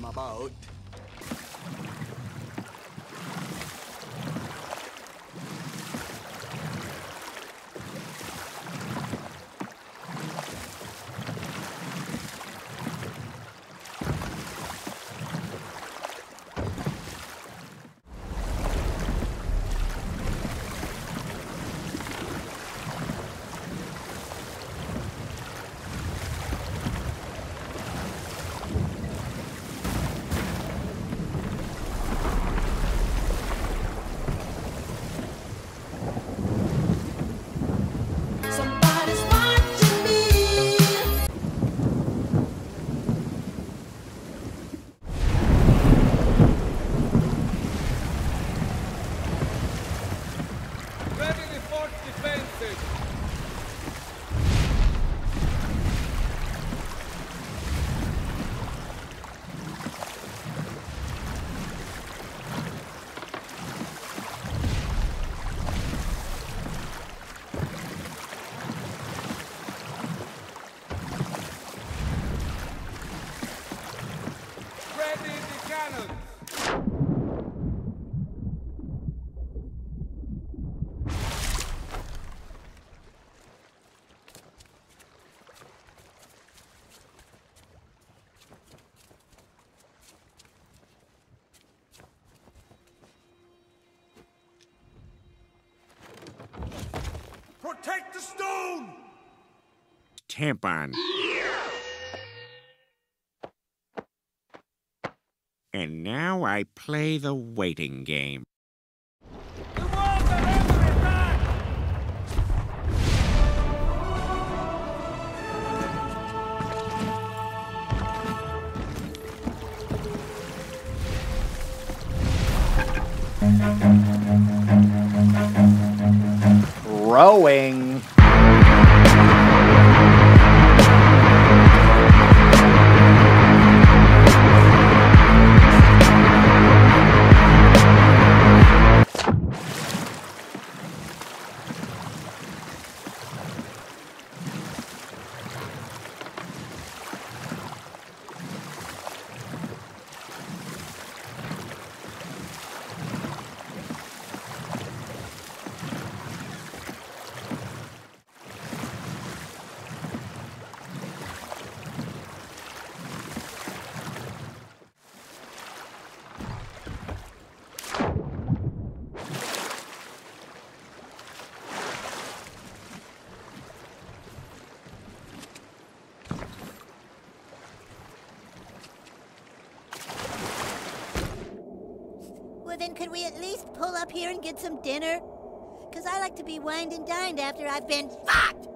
my boat. Protect the stone! Tampon. And now I play the waiting game. The walls are under attack! Rowing. Then could we at least pull up here and get some dinner? Because I like to be wined and dined after I've been fucked!